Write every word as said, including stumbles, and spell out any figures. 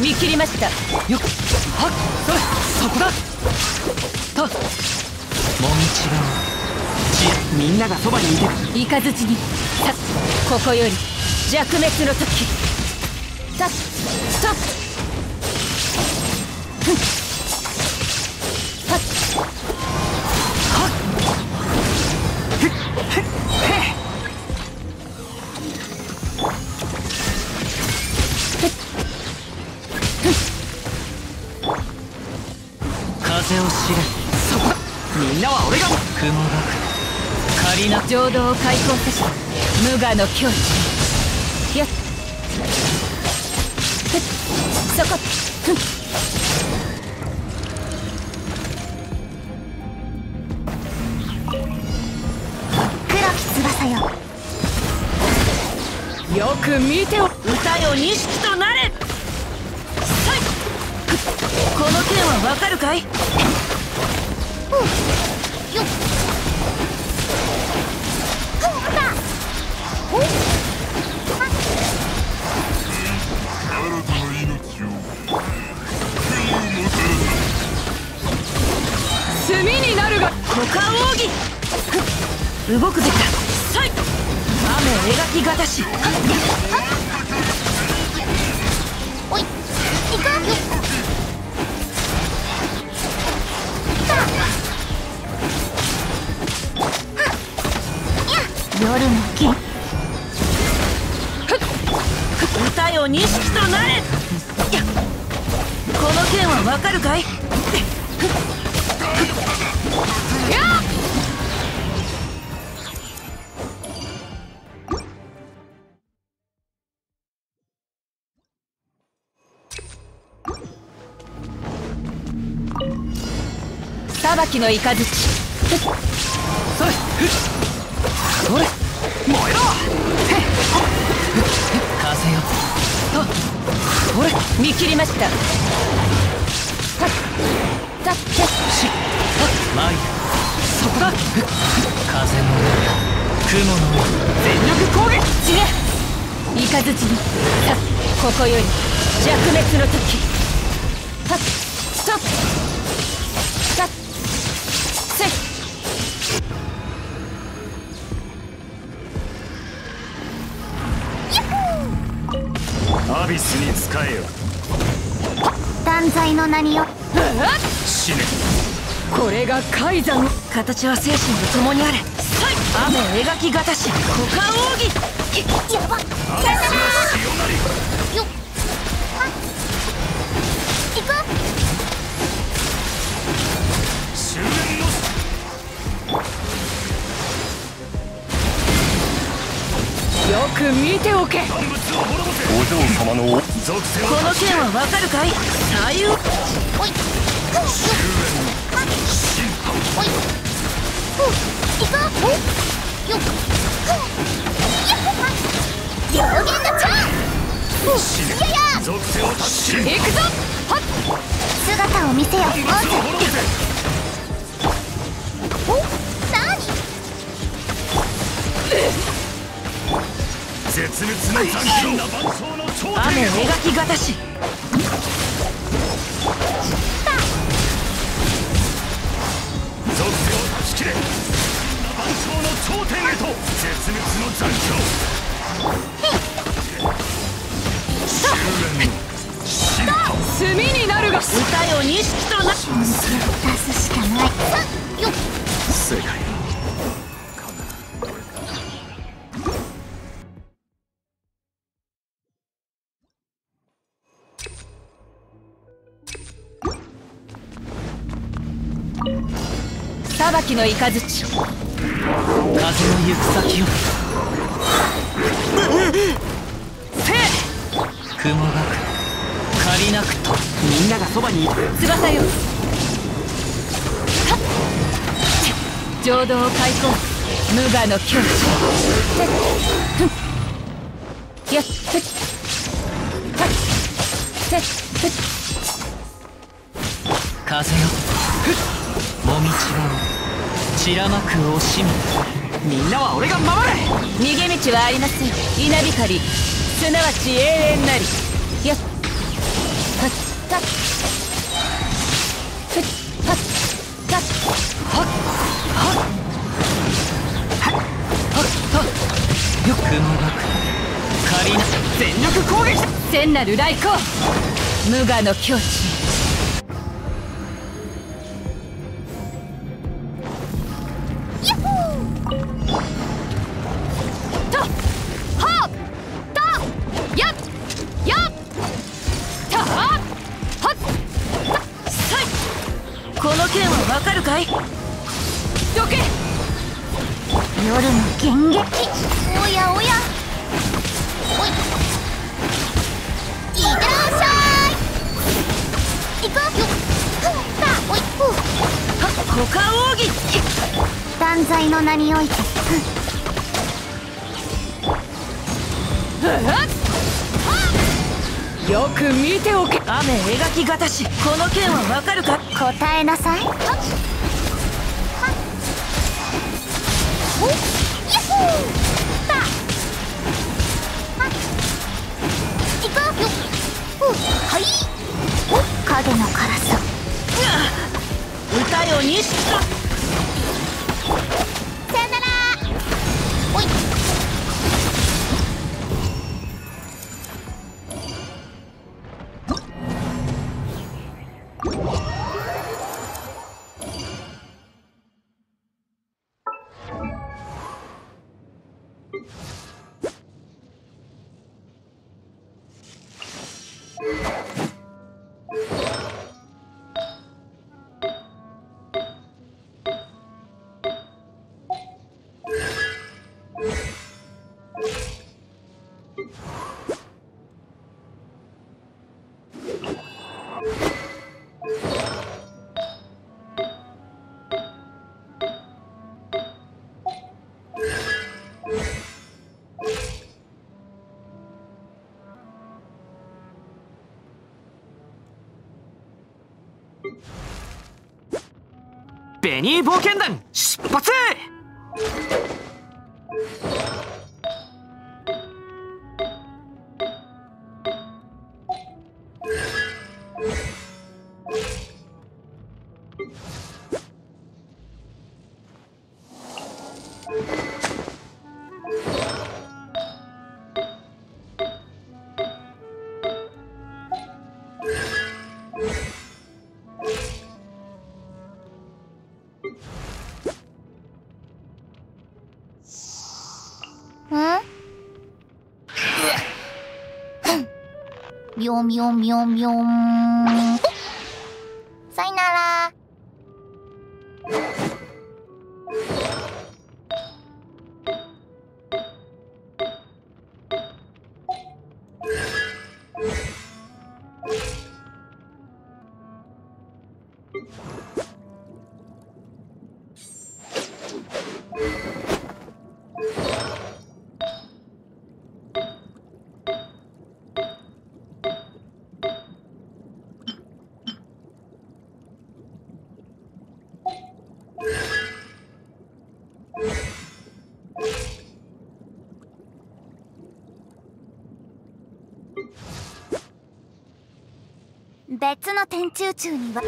見切りましたよっはっ そ, そこだともみちろんみんながそばにいて雷にさここより弱滅の時さっさっふっさっはっふっふっふっ風を知れそこみんなは俺が雲が仮な浄土を開放させ無我の境地よっそこふっ黒き翼よよく見てお歌よ錦となれこの剣はわかるかい？うん、よっ炭になるが股間奥義動くべきだ雨を描きがたしおい行く夜の剣歌よ錦となれこの剣はわかるかい裁きの雷それ燃えろ風よと俺見切りましたタッタッキャッシュ前そこだ風の雲の全力攻撃ちねイカズチにここより弱滅の時タッストップタッセッアビスに使えよ断罪の名によ死ねこれが海山の形は精神と共にあれ雨を描きがたし股間奥義やばっアビスの潮なりよっ行く終焉のよく見ておけお嬢様のこの剣はわかるかい左右おい姿を見せよ雨を描きがたし炭になるが歌よ錦とな出すしかない正解風の行く先を雲がく借りなくとみんながそばにいる翼よ浄土を開放無我の境地よっふっはっふっふっ風よもみちろん散らまく惜しみみんなは俺が守れ逃げ道はありません稲光すなわち永遠なりやっ全なる雷光、無我の境地。私、この件はわかるか。答えなさい。はっはっおっやっほーさあはっ行こうよ。おはいおっ影のカラス歌よにしかさよならおいベニー冒険団出発。みょんみょんみょん。さいなら。別の天中宙には。